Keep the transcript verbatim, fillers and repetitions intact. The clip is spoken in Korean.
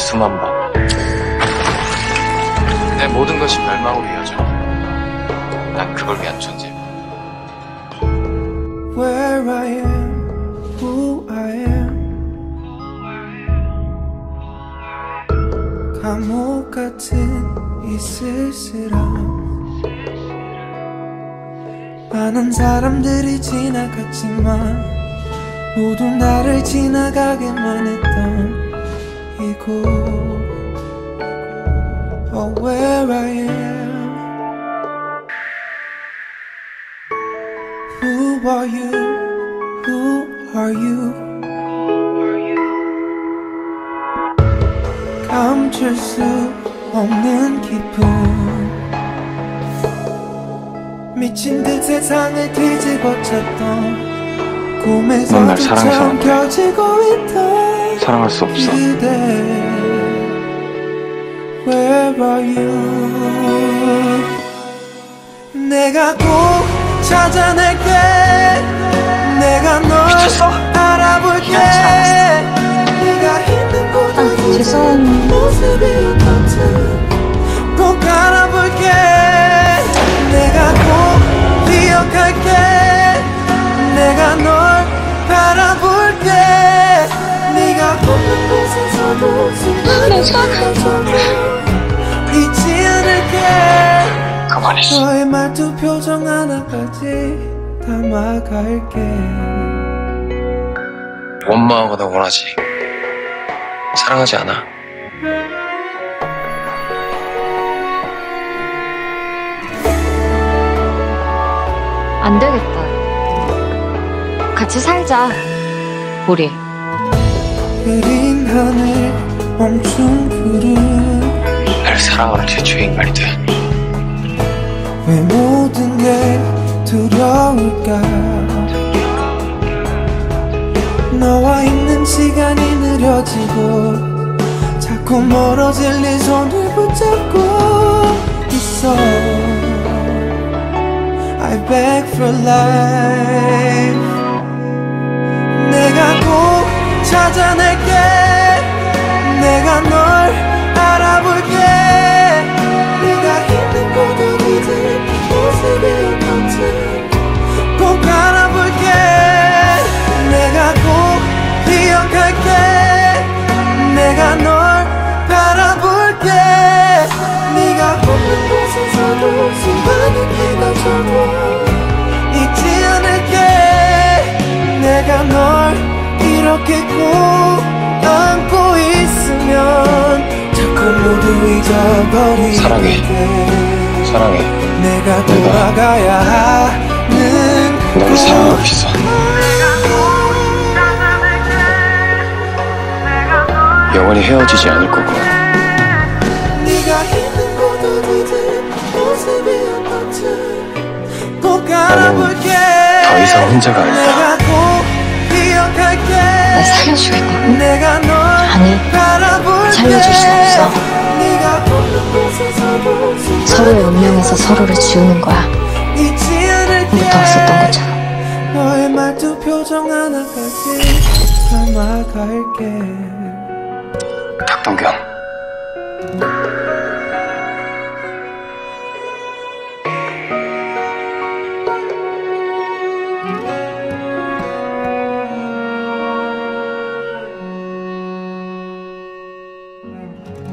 수만 번. 내 모든 것이 멸망으로 이어져. 난 그걸 위한 존재. Where I am, who I am. 감옥 같은 이 쓸쓸함. 많은 사람들이 지나갔지만 모두 나를 지나가게만 했던 이곳. Oh, where I am. Who are you? Who are you? 감출 수 없는 기쁨. 미친 듯 세상을 뒤집어 쳤던 꿈에서 넌 날 사랑해서 안돼. 사랑할 수 없어. Where are you? 내가 꼭 찾아낼게. 내가 널 미쳤어? 알아볼게. 네가 있는 곳은 죄송한 모습이 어떤지 꼭 알아볼게. 내가 꼭 기억할게. 내가 널 바라볼게. 네가 없는 곳에서도 숨을 잊지 않을게. 너의 말투 표정 하나까지 담아갈게. 원망하거나 원하지 사랑하지 않아. 안 되겠다. 같이 살자 우리. 흐린 하늘 멈춘 구름. 날 사랑하는 최초의 인간이 돼. 왜 모든 게 두려울까? 너와 있는 시간이 느려지고 자꾸 멀어질 네 손을 붙잡고 있어. I beg for life. 내가 꼭 찾아낼게. 내가 널 알아볼게. 꼭 알아볼게. 내가 꼭 기억할게. 내가 널 바라볼게. 네가 없는 곳에서도 수많은 비가 져도 잊지 않을게. 내가 널 이렇게 꼭 안고 있으면 자꾸 모두 잊어버리게. 사랑해 사랑해. 내가 돌아가야 하는 너를 사랑하고 있어. 영원히 헤어지지 않을 거고. 나는 더 이상 혼자가 아니다. 날 살려줄 거고. 아니, 살려줄 수 없어. 서로의 운명에서 서로를 지우는 거야. 처음부터 없었던 것처럼. 너의 말투 표정 하나까지 담아갈게. 박동경. 음.